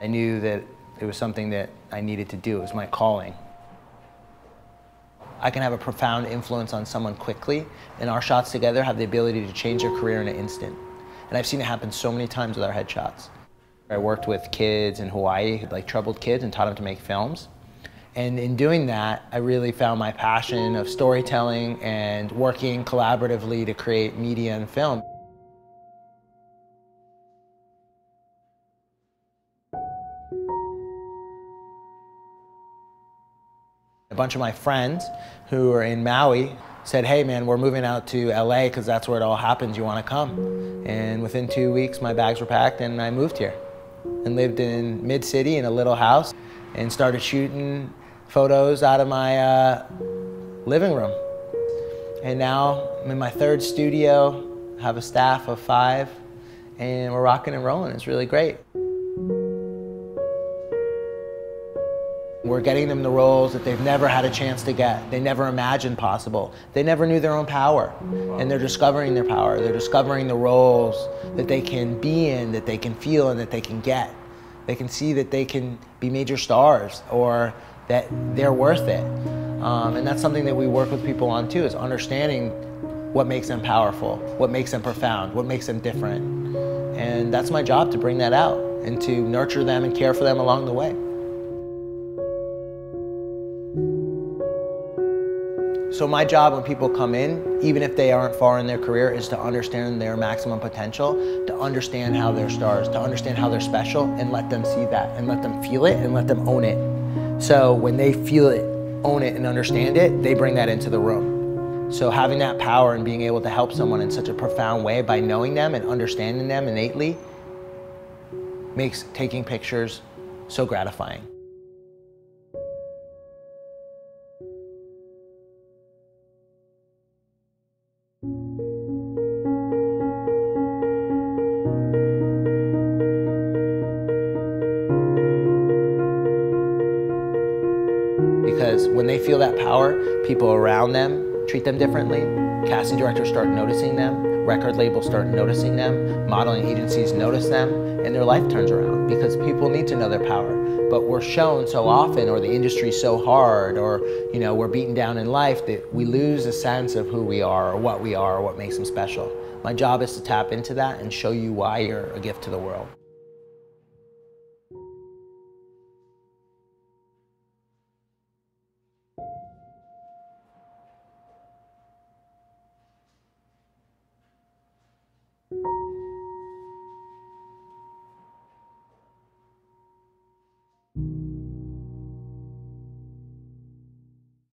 I knew that it was something that I needed to do. It was my calling. I can have a profound influence on someone quickly, and our shots together have the ability to change their career in an instant. And I've seen it happen so many times with our headshots. I worked with kids in Hawaii, like troubled kids, and taught them to make films. And in doing that, I really found my passion of storytelling and working collaboratively to create media and film. A bunch of my friends who are in Maui said, hey man, we're moving out to LA because that's where it all happens, you want to come? And within 2 weeks my bags were packed and I moved here and lived in mid-city in a little house and started shooting photos out of my living room. And now I'm in my third studio, have a staff of 5, and we're rocking and rolling. It's really great. We're getting them the roles that they've never had a chance to get, they never imagined possible. They never knew their own power. And they're discovering their power. They're discovering the roles that they can be in, that they can feel, and that they can get. They can see that they can be major stars or that they're worth it. And that's something that we work with people on too, is understanding what makes them powerful, what makes them profound, what makes them different. And that's my job, to bring that out and to nurture them and care for them along the way. So my job when people come in, even if they aren't far in their career, is to understand their maximum potential, to understand how they're stars, to understand how they're special, and let them see that, and let them feel it, and let them own it. So when they feel it, own it, and understand it, they bring that into the room. So having that power and being able to help someone in such a profound way by knowing them and understanding them innately makes taking pictures so gratifying. Because when they feel that power, people around them treat them differently. Casting directors start noticing them. Record labels start noticing them. Modeling agencies notice them. And their life turns around, because people need to know their power. But we're shown so often, or the industry's so hard, or you know, we're beaten down in life, that we lose a sense of who we are, or what we are, or what makes them special. My job is to tap into that and show you why you're a gift to the world.